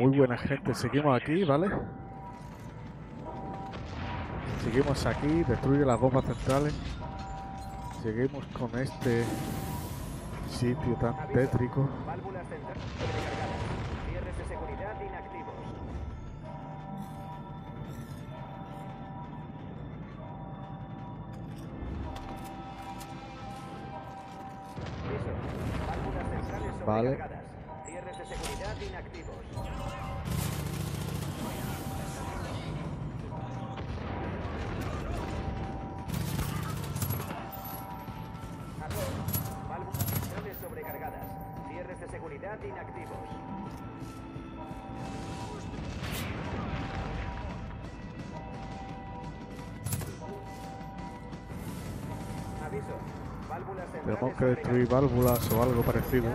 Muy buena gente, seguimos aquí, ¿vale? Seguimos aquí, destruye las bombas centrales. Seguimos con este sitio tan tétrico. Válvulas centrales sobrecargadas. Cierres de seguridad inactivos. Eso. Válvulas centrales sobrecargadas. Cierres de seguridad inactivos. Inactivos. Aviso. Válvulas centrales. Tenemos que destruir válvulas o algo parecido.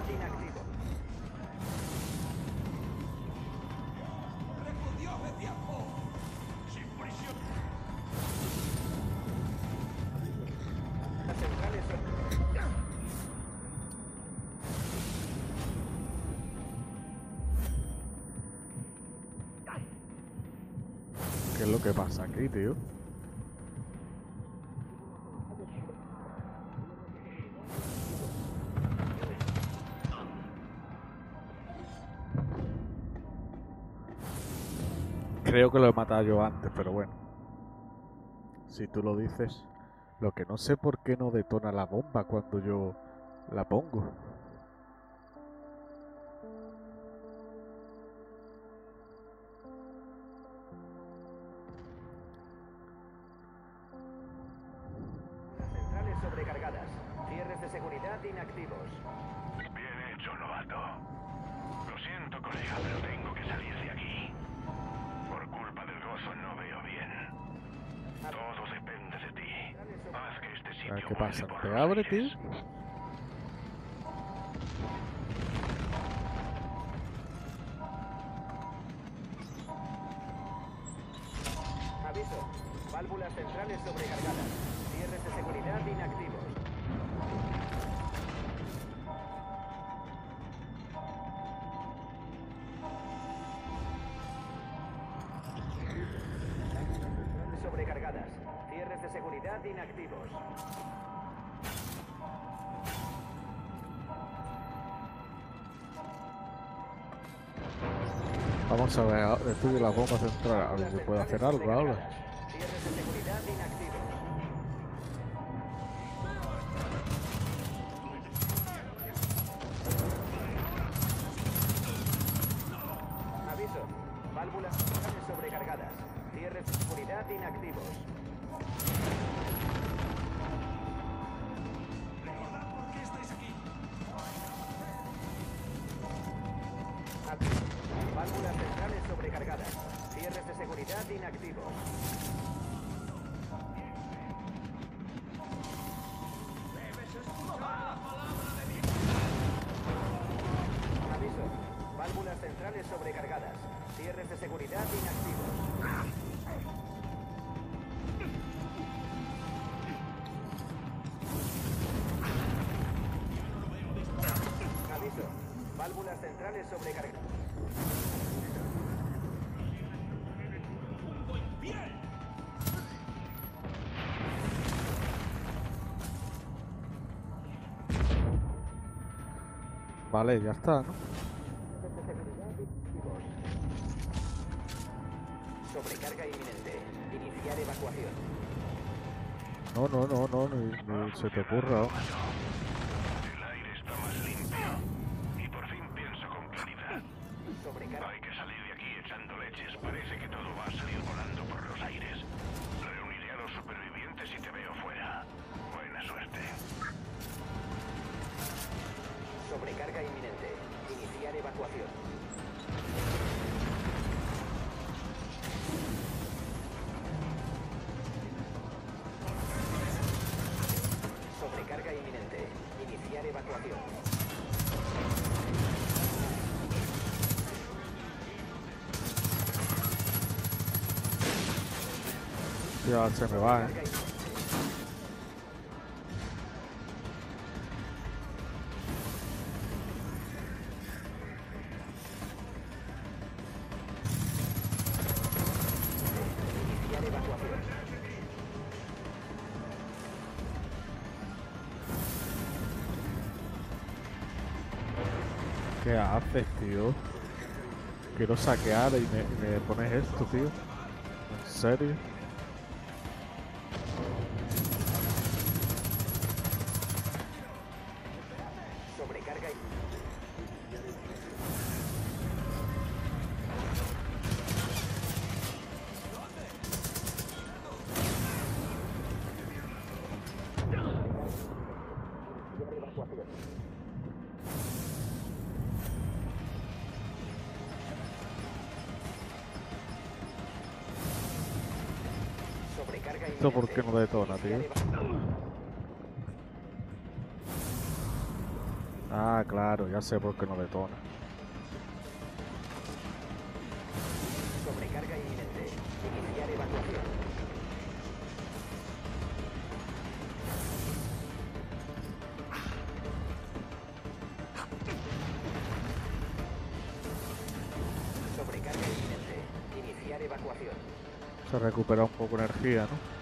¿Qué pasa aquí, tío? Creo que lo he matado yo antes, pero bueno. Si tú lo dices. Lo que no sé por qué no detona la bomba cuando yo la pongo. Inactivos. Bien hecho, novato. Lo siento, colega, pero tengo que salir de aquí. Por culpa del gozo no veo bien. Todo depende de ti. Haz que este sitio... ¿Qué pasa? ¿Te abre, tío? Aviso. Válvulas centrales sobrecargadas. Cierres de seguridad inactivos. Sobrecargadas. Cierres de seguridad inactivos. Vamos a ver, destruye las bombas centrales. A ver si puede hacer algo ahora. Cierres de seguridad inactivos. Aviso. Válvulas sobrecargadas. Cierres de seguridad inactivos. Recordad por qué estáis aquí. Válvulas centrales sobrecargadas. Cierres de seguridad inactivos. Debes escuchar la palabra de Dios. Aviso. Válvulas centrales sobrecargadas. Cierres de seguridad inactivos. Válvulas centrales sobrecargadas. Vale, ya está, ¿no? Sobrecarga inminente. Iniciar evacuación. No, se te ocurra. Sobrecarga inminente. Iniciar evacuación. Sobrecarga inminente. Iniciar evacuación. Ya se me va, ¿eh? ¿Qué haces, tío? Quiero saquear y me pones esto, tío. ¿En serio? ¿Esto por qué no detona, tío? Ah, claro, ya sé por qué no detona. Sobrecarga inminente. Iniciar evacuación. Sobrecarga inminente. Iniciar evacuación. Se recupera un poco de energía, ¿no?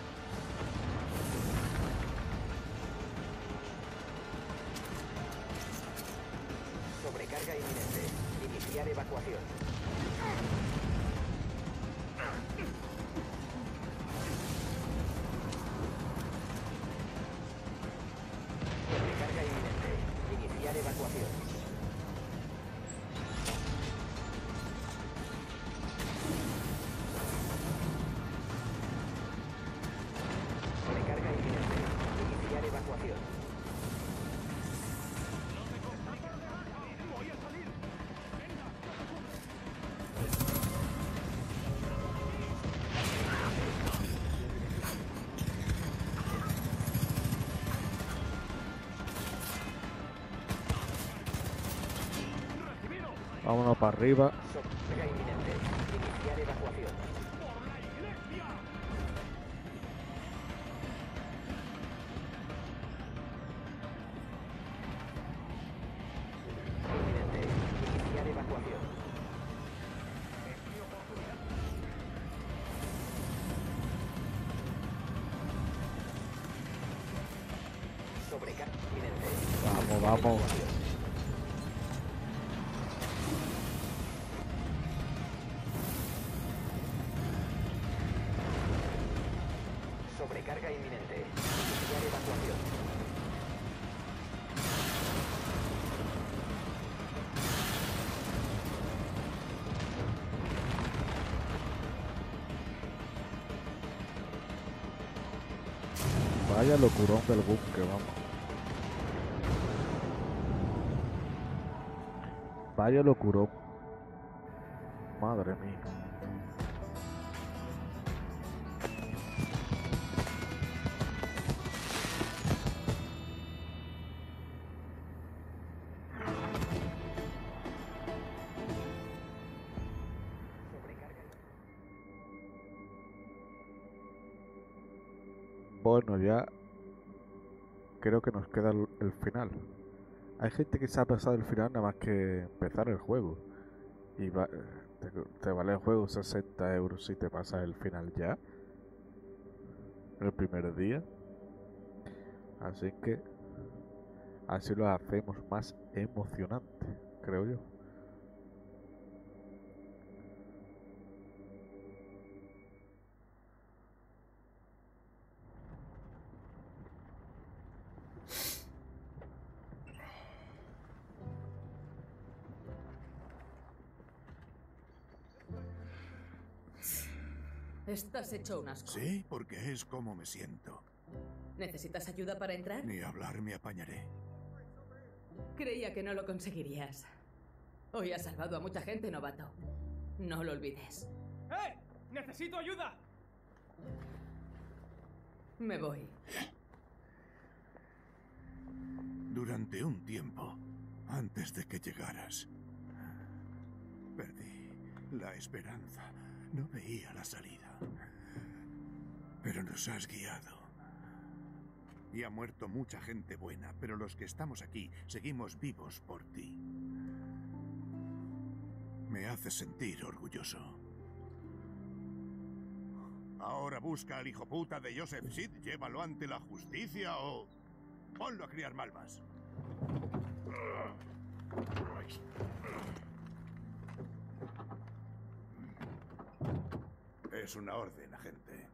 Vámonos para arriba. Vamos, vamos. Sobrecarga inminente. Iniciar evacuación. Vaya locurón del búnker, vamos. Vaya locurón. Madre mía. Bueno, ya creo que nos queda el final. Hay gente que se ha pasado el final nada más que empezar el juego. Y te vale el juego 60 euros si te pasas el final ya. El primer día. Así que así lo hacemos más emocionante, creo yo. Estás hecho un asco. Sí, porque es como me siento. ¿Necesitas ayuda para entrar? Ni hablar, me apañaré. Creía que no lo conseguirías. Hoy has salvado a mucha gente, novato. No lo olvides. ¡Eh! ¡Necesito ayuda! Me voy. Durante un tiempo, antes de que llegaras, perdí la esperanza. No veía la salida, pero nos has guiado. Y ha muerto mucha gente buena, pero los que estamos aquí seguimos vivos por ti. Me hace sentir orgulloso. Ahora busca al hijo puta de Joseph Sid, llévalo ante la justicia o ponlo a criar malvas. es una orden, agente.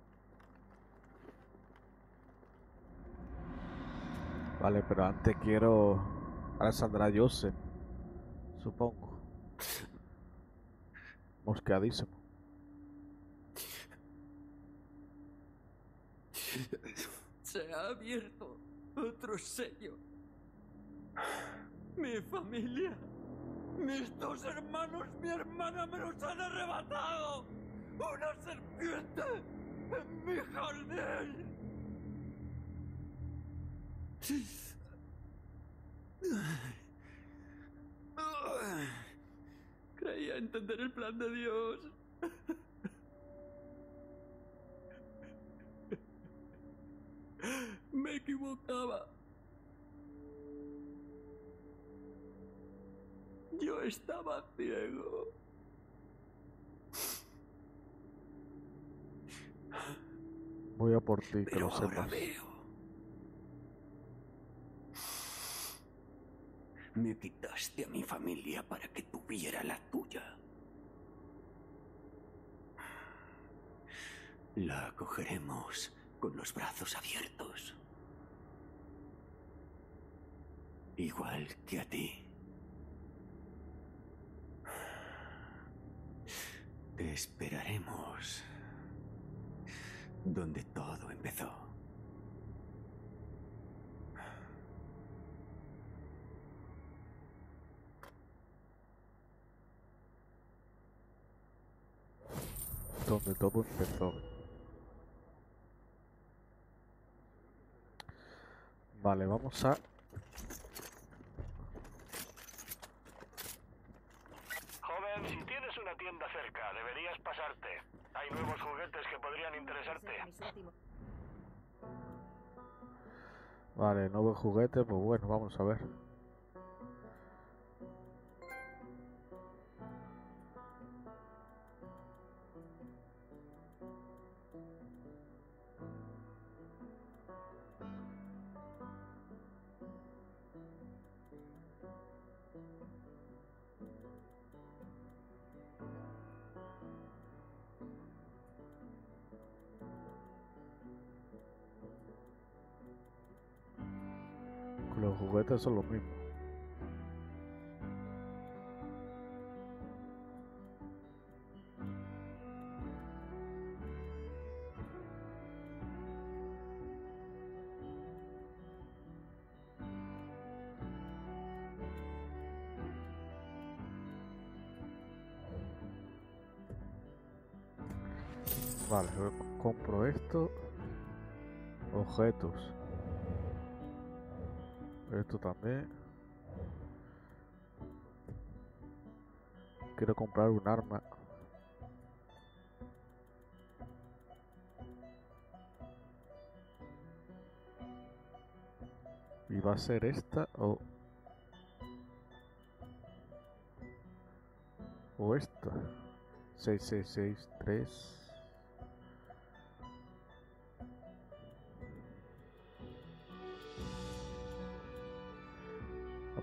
Vale, pero antes quiero... Ahora saldrá Joseph, supongo. Mosqueadísimo. Se ha abierto otro sello. Mi familia, mis dos hermanos, mi hermana me los han arrebatado. ¡Una serpiente en mi jardín! Creía entender el plan de Dios. Me equivocaba. Yo estaba ciego. Voy a por ti, que lo sepas. Me quitaste a mi familia para que tuviera la tuya. La acogeremos con los brazos abiertos. Igual que a ti. Te esperaremos donde todo empezó. Donde todo empezó. Vale, vamos a... Joven, si tienes una tienda cerca, deberías pasarte. Hay nuevos juguetes que podrían interesarte. Vale, nuevo juguete, pues bueno, vamos a ver. Los juguetes son los mismos. Vale, compro esto. Objetos. Esto también. Quiero comprar un arma. ¿Y va a ser esta o esta? 6663.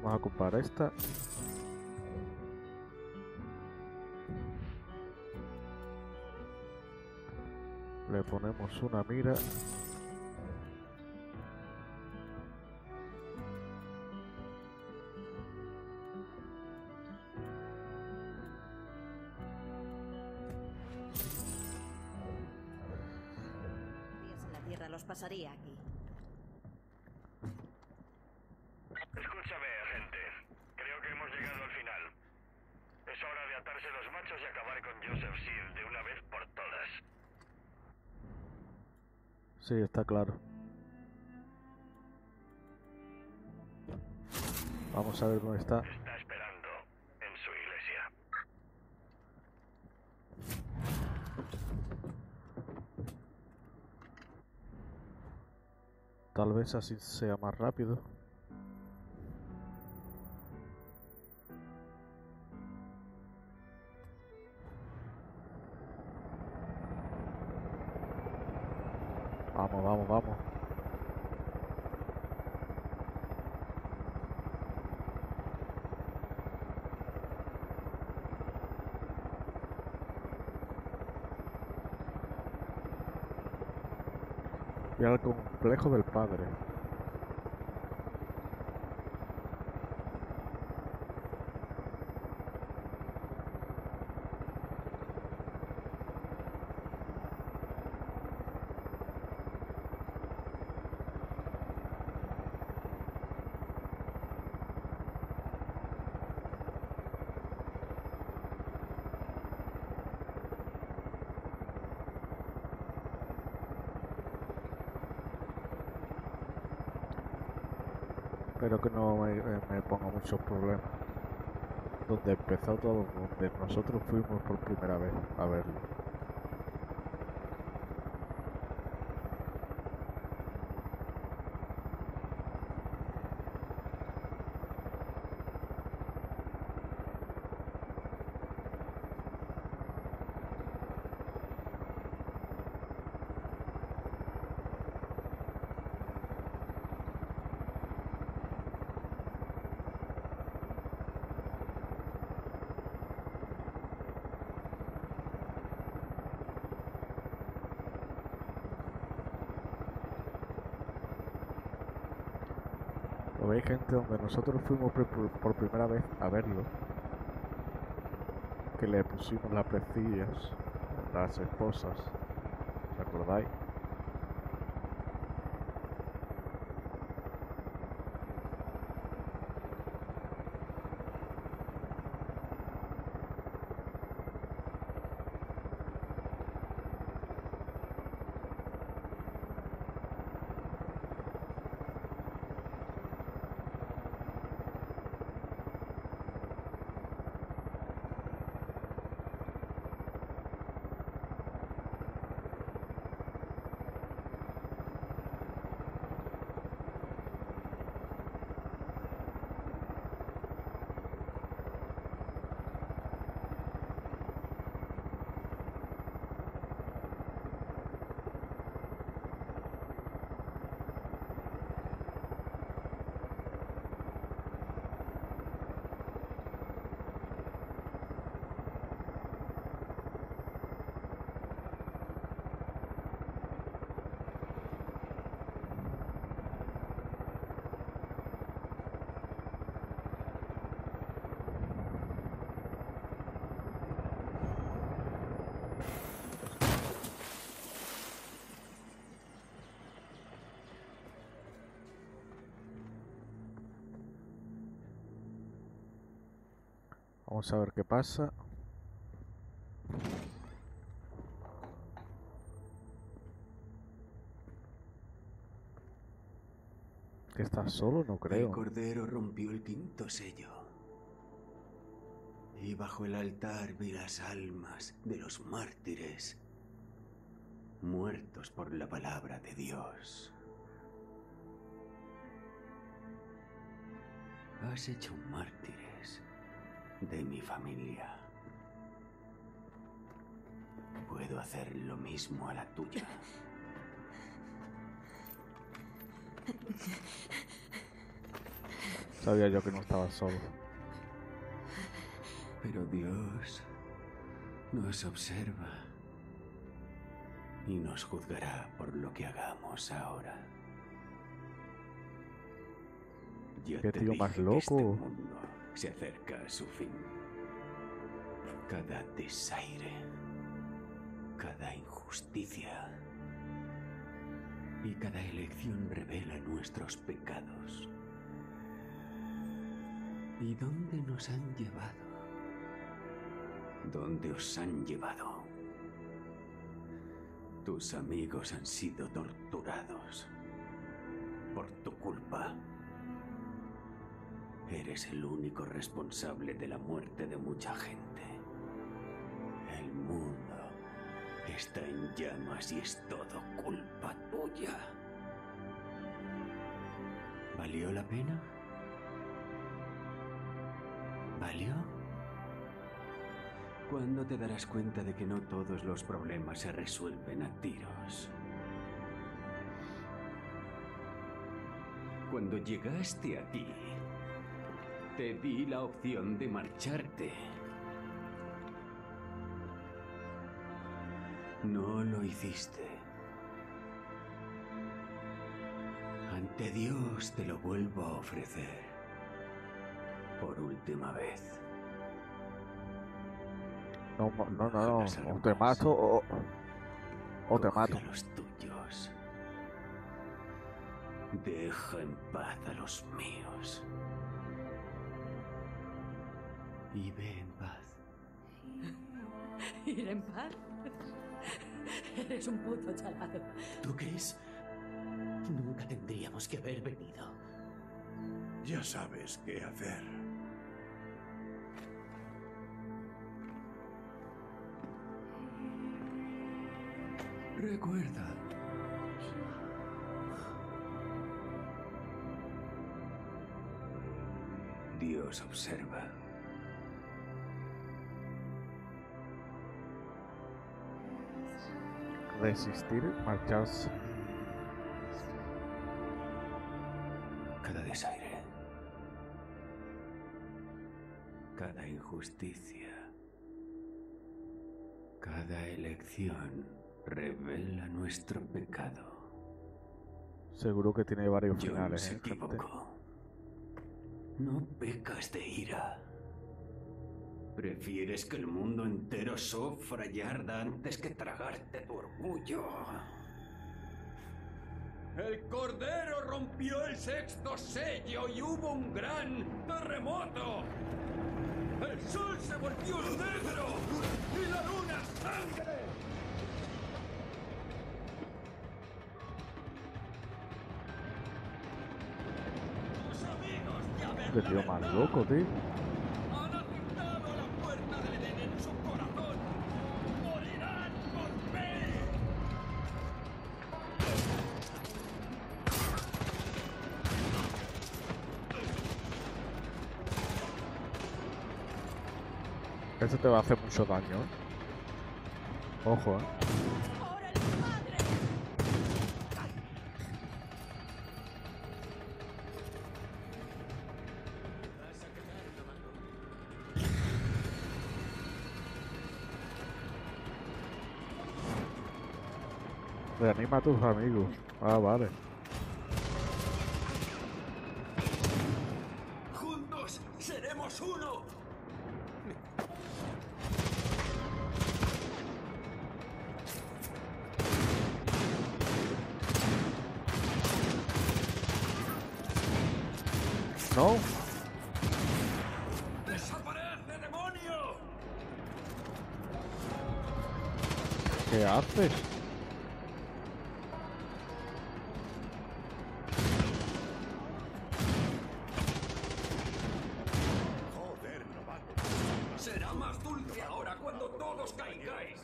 Vamos a comprar esta. Le ponemos una mira. La tierra los pasaría aquí. Los machos y acabar con Joseph Sid de una vez por todas. Sí, está claro. Vamos a ver dónde está. Está esperando en su iglesia. Tal vez así sea más rápido. Vamos, vamos, vamos. Voy al complejo del padre. Espero que no me ponga muchos problemas. Donde empezó todo, donde nosotros fuimos por primera vez a verlo. Hay gente donde nosotros fuimos por primera vez a verlo, que le pusimos las presillas, las esposas, ¿os acordáis? Vamos a ver qué pasa. ¿Que está solo? No creo. El cordero rompió el quinto sello. Y bajo el altar vi las almas de los mártires, muertos por la palabra de Dios. Has hecho mártires de mi familia. Puedo hacer lo mismo a la tuya. Sabía yo que no estaba solo. Pero Dios nos observa y nos juzgará por lo que hagamos ahora. Yo te digo más loco. Se acerca a su fin. Cada desaire, cada injusticia y cada elección revela nuestros pecados. ¿Y dónde nos han llevado? ¿Dónde os han llevado? Tus amigos han sido torturados por tu culpa. Eres el único responsable de la muerte de mucha gente. El mundo está en llamas y es todo culpa tuya. ¿Valió la pena? ¿Valió? ¿Cuándo te darás cuenta de que no todos los problemas se resuelven a tiros? Cuando llegaste aquí, te di la opción de marcharte. No lo hiciste. de Dios te lo vuelvo a ofrecer por última vez. No, o te mato o te mato. Los tuyos. Deja en paz a los míos. Y ve en paz. ¿Ir en paz? Eres un puto chalado. ¿Tú crees? Nunca tendríamos que haber venido. Ya sabes qué hacer. Recuerda. Dios observa. Resistir, marcharse. Cada desaire, cada injusticia, cada elección revela nuestro pecado. Seguro que tiene varios finales. Yo no se equivocó. No pecas de ira. Prefieres que el mundo entero sufra yarda antes que tragarte tu orgullo. El Cordero rompió el sexto sello y hubo un gran terremoto. El sol se volvió negro y la luna sangre. Los amigos ya ven la verdad. Tío más loco, tío. Eso te va a hacer mucho daño, ¿eh? Ojo, ¿eh? Reanima a tus amigos. Ah, vale. Juntos seremos uno. No. ¡Desaparece, demonio! ¿Qué haces? Joder, novato. Será más dulce ahora cuando todos caigáis.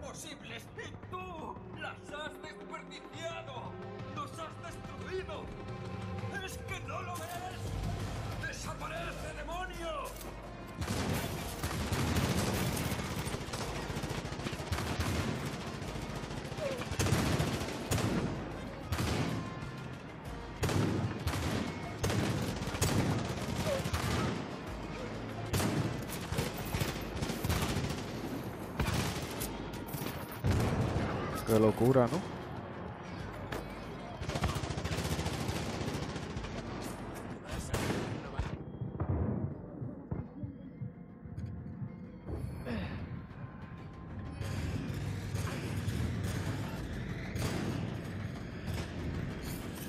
Posibles y tú las has desperdiciado, los has destruido. ¿Es que no lo ves? ¡Desaparece, demonio! Qué locura, ¿no?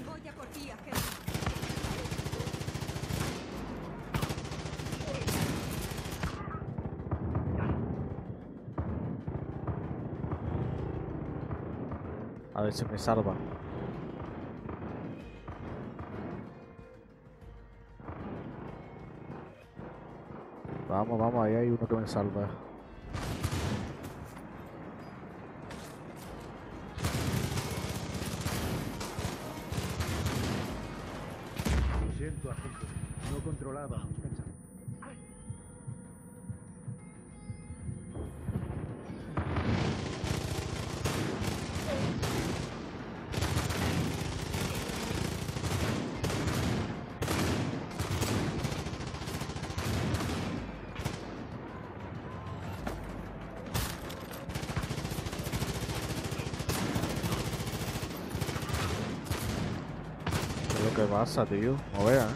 Voy a por ti, agente. A ver si me salva. Vamos, vamos, ahí hay uno que me salva. Lo siento, agente. No controlaba mis pensamientos. ¿Qué pasa, tío? No veas.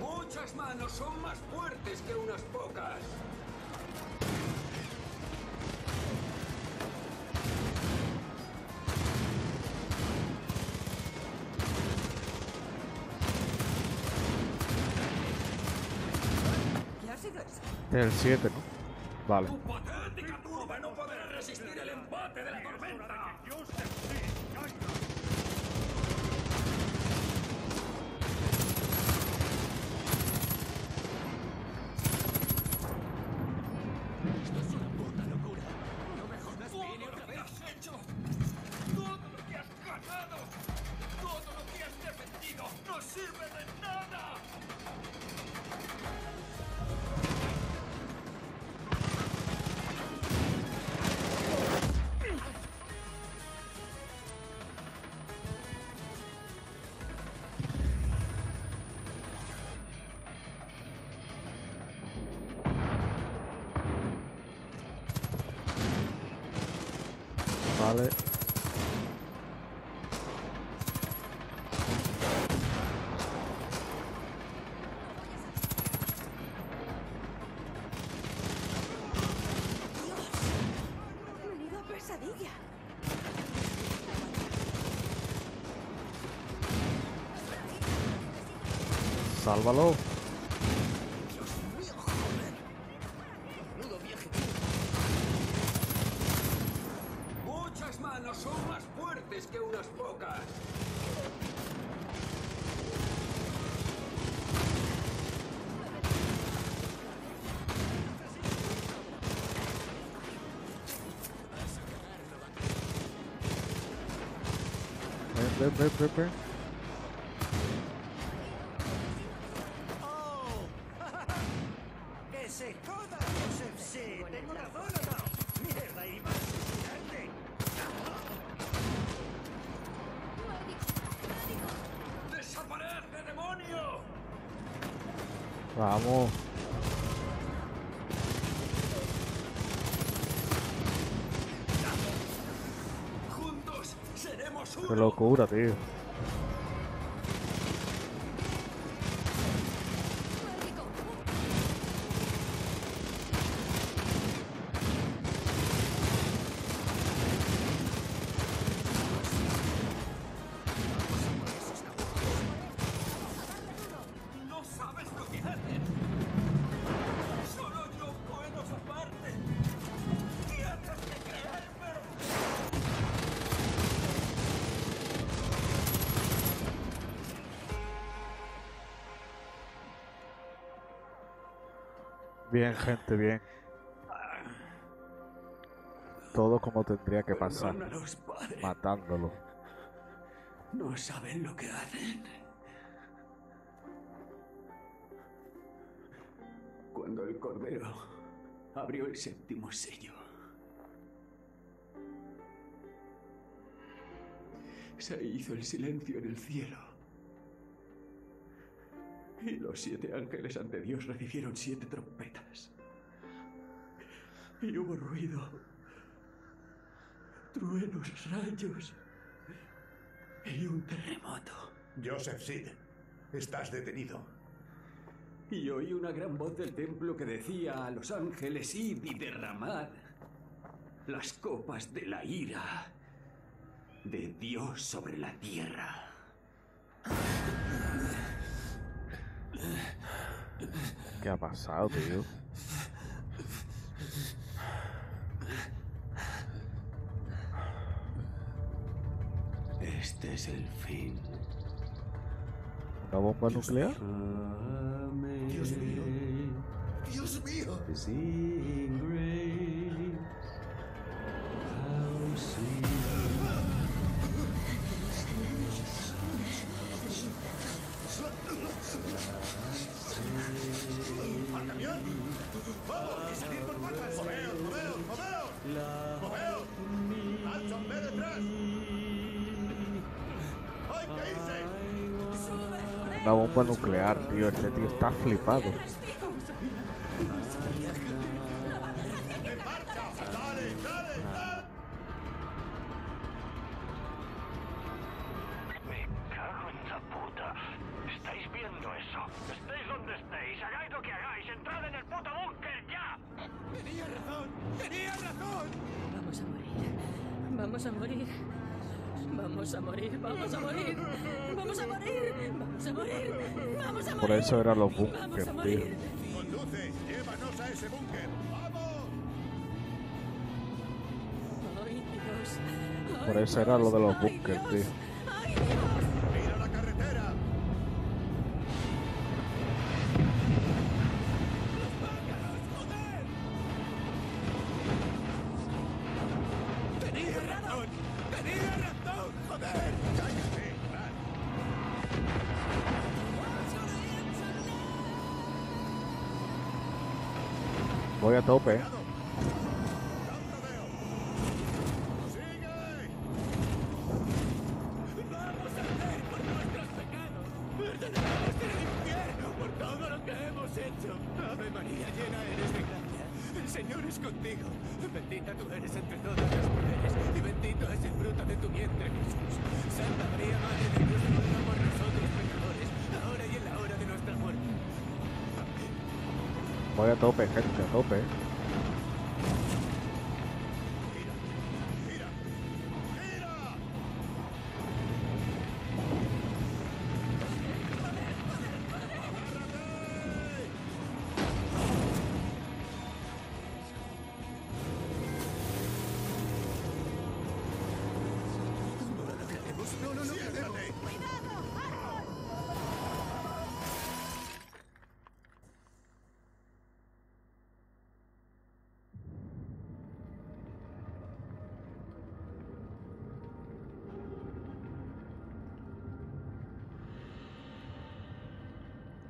Muchas manos son más fuertes que unas pocas. El 7, ¿no? Vale. Tu patética turba no podrá resistir el embate de la tormenta. Esto es una puta locura. No me jodas, viene otra vez. Todo lo que has hecho, todo lo que has ganado, todo lo que has defendido, no sirve de nada. Vale. Menuda pesadilla. Sálvalo. Prepare. Oh, que se joda Joseph Sid. Tengo razón o no. Mierda y más grande. ¡Desaparece, demonio! Vamos. ¡Qué locura, tío! ¡No sabes lo que haces! ¡Solo yo puedo salvarte! ¡Y antes de creérmelo! Bien, gente, bien. Todo como tendría que pasar. Perdónalos, padre. Matándolo. No saben lo que hacen. Cuando el Cordero abrió el 7º sello, se hizo el silencio en el cielo. Y los 7 ángeles ante Dios recibieron 7 trompetas. Y hubo ruido, truenos, rayos y un terremoto. Joseph Sid, estás detenido. Y oí una gran voz del templo que decía a los ángeles: id y derramad las copas de la ira de Dios sobre la tierra. ¿Qué ha pasado, tío? Este es el fin. ¿Una bomba nuclear? Dios mío. Dios mío. ¿Al camión? ¡Vamos! ¡Y salir por puertas! ¡Moveos, moveos, moveos! ¡Moveos! ¡Alchon, ve detrás! ¡Ay, qué hice! Una bomba nuclear, tío. Este tío está flipado. Vamos a morir. Vamos a morir, vamos a morir, vamos a morir, vamos a morir, vamos a morir. Por eso eran los búnkeres, tío. Conduce, llévanos a ese búnker. ¡Vamos! ¡Ay, Dios! Por eso era lo de los búnkeres, tío. ¡Ay, Dios! ¡Mira la carretera! ¡Los pájaros, joder! ¡Tenía razón! ¡Tenía razón, joder! ¡Cállate! Voy a tope. Voy a tope, gente, a tope. Mira, mira, mira. No, no, no.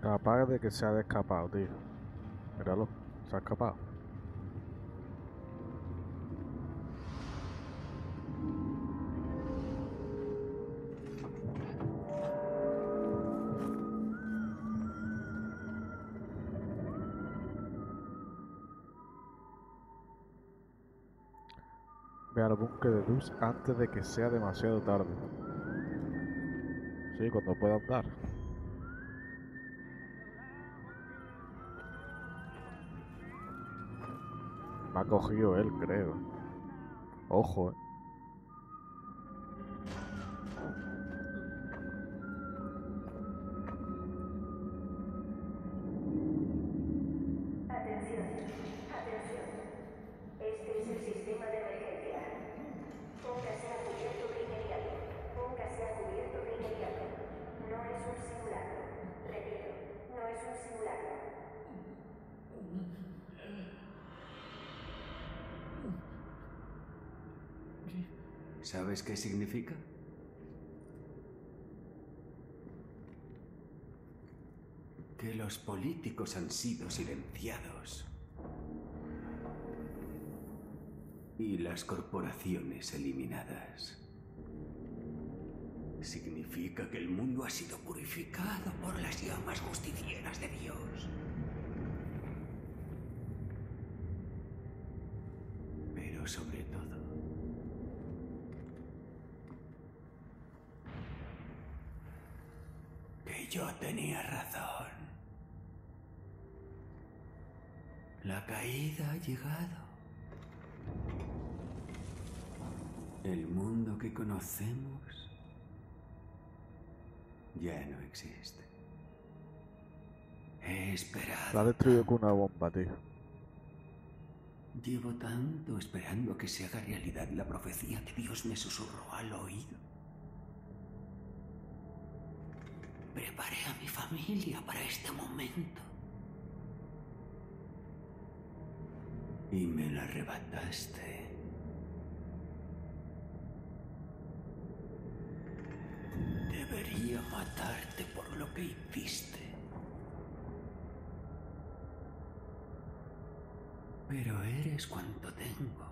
Capaz de que se ha escapado, tío. Míralo, se ha escapado. Ve al búnker de luz antes de que sea demasiado tarde. Sí, cuando pueda andar. Me ha cogido él, creo. Ojo, Atención, atención. Este es el sistema de emergencia. Póngase a cubierto de inmediato. Póngase a cubierto de inmediato. No es un simulacro. Repito, no es un simulacro. ¿Sabes qué significa? Que los políticos han sido silenciados y las corporaciones eliminadas. Significa que el mundo ha sido purificado por las llamas justicieras de Dios. Pero sobre todo, yo tenía razón. La caída ha llegado. El mundo que conocemos ya no existe. He esperado. La ha destruido con una bomba, tío. Llevo tanto esperando a que se haga realidad la profecía que Dios me susurró al oído. Preparé a mi familia para este momento. Y me la arrebataste. Debería matarte por lo que hiciste. Pero eres cuanto tengo.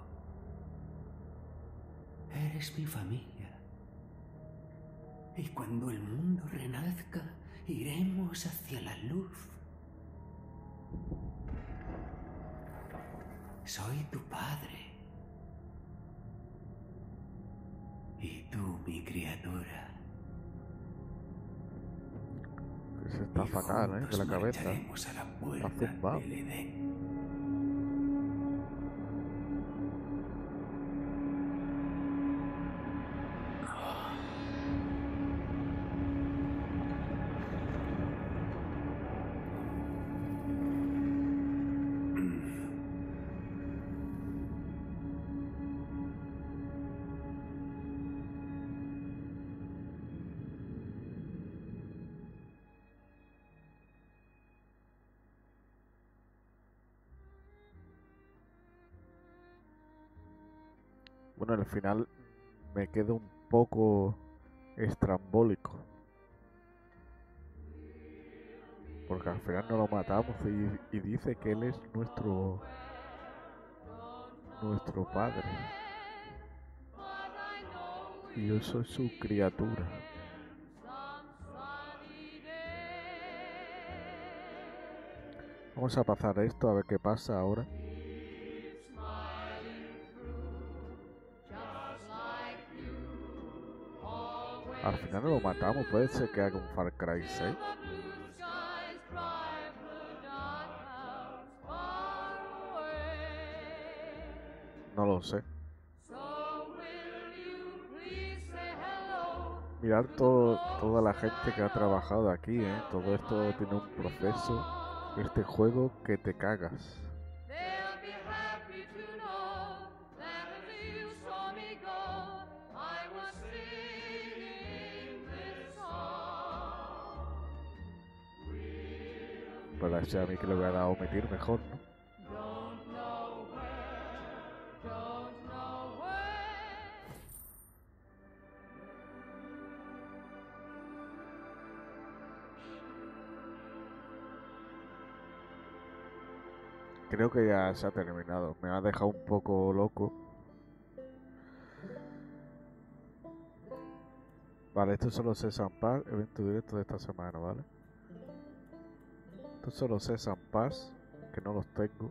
Eres mi familia. Y cuando el mundo renazca, iremos hacia la luz. Soy tu padre. Y tú, mi criatura. Se está fatal, ¿eh? De la cabeza. Iremos a la puerta del Edén. Bueno, al final me quedo un poco estrambólico, porque al final no lo matamos y dice que él es nuestro padre y yo soy su criatura. Vamos a pasar esto a ver qué pasa ahora. Al final no lo matamos, puede ser que haga un Far Cry 6. No lo sé. Mirad toda la gente que ha trabajado aquí, ¿eh? Todo esto tiene un proceso. Este juego que te cagas. Pero a Xiaomi que le voy a dar omitir mejor, ¿no? Creo que ya se ha terminado. Me ha dejado un poco loco. Vale, esto solo se zampar. Evento directo de esta semana, ¿vale? Esto solo se zampar. Que no los tengo.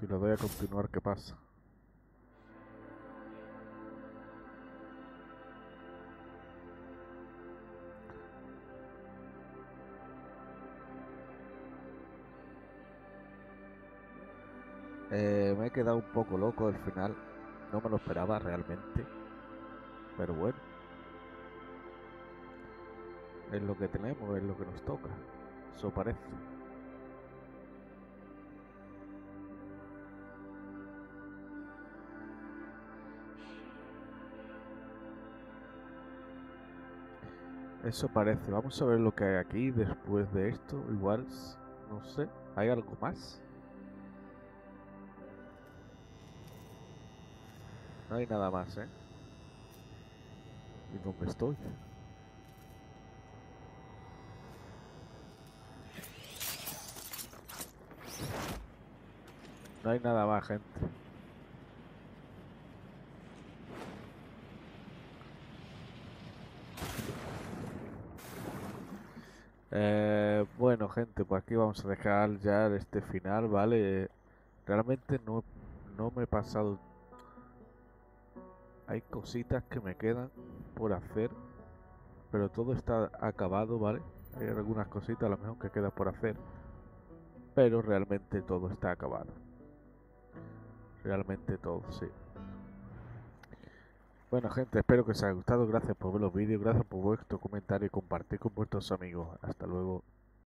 Si lo doy a continuar, ¿qué pasa? Me he quedado un poco loco al final, no me lo esperaba realmente, pero bueno, es lo que tenemos, es lo que nos toca, eso parece. Eso parece. Vamos a ver lo que hay aquí después de esto, igual, no sé, ¿hay algo más? No hay nada más, ¿eh? ¿Y dónde estoy? No hay nada más, gente. Bueno, gente, pues aquí vamos a dejar ya este final, ¿vale? Realmente no me he pasado... Hay cositas que me quedan por hacer, pero todo está acabado, ¿vale? Hay algunas cositas a lo mejor que quedan por hacer, pero realmente todo está acabado. Realmente todo, sí. Bueno, gente, espero que os haya gustado. Gracias por ver los vídeos, gracias por vuestro comentario y compartir con vuestros amigos. Hasta luego.